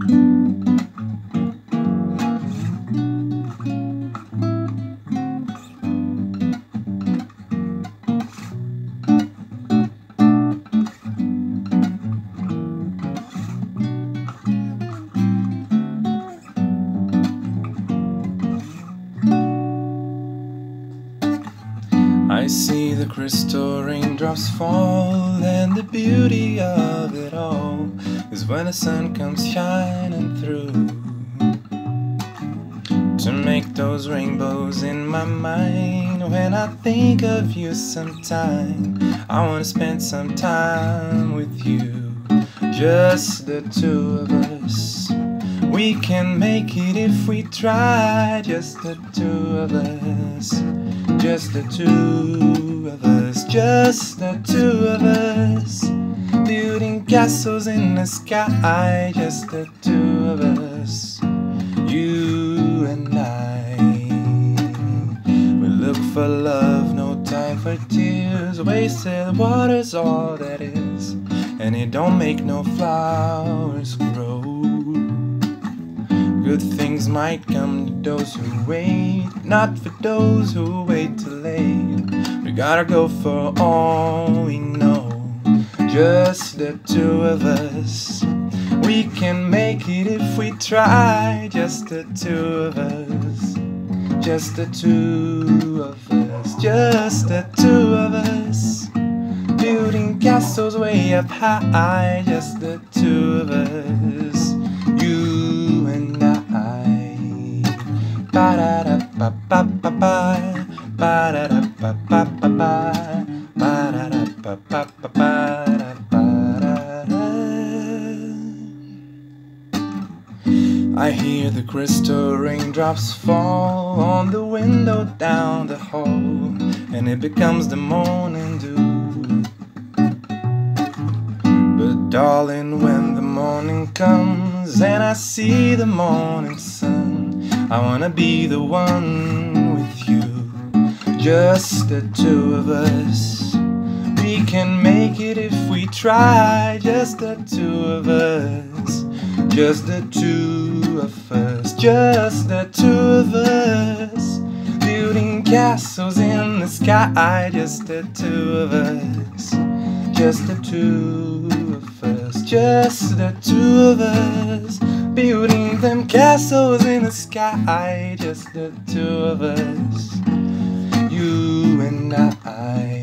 I see the crystal raindrops fall, and the beauty of it all is when the sun comes shining through, to make those rainbows in my mind. When I think of you sometime, I want to spend some time with you. Just the two of us, we can make it if we try. Just the two of us, just the two of us, just the two of us, building castles in the sky. Just the two of us, you and I. We look for love, no time for tears. Wasted water's all that is, and it don't make no flowers grow. Good things might come to those who wait, not for those who wait too late. We gotta go for all we know. Just the two of us, we can make it if we try. Just the two of us, just the two of us, just the two of us, building castles way up high. Just the two of us, you and I. Ba da da ba ba ba ba, ba da da ba ba ba ba, ba da da ba ba ba ba da ba da da. I hear the crystal raindrops fall on the window down the hall, and it becomes the morning dew. But darling, when the morning comes and I see the morning sun, I wanna be the one with you. Just the two of us, we can make it if we try. Just the two of us, just the two of us, just the two of us, building castles in the sky. Just the two of us, just the two of us, just the two of us, building them castles in the sky. Just the two of us, you and I.